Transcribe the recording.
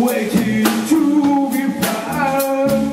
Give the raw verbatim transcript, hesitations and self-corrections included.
Waiting to be found.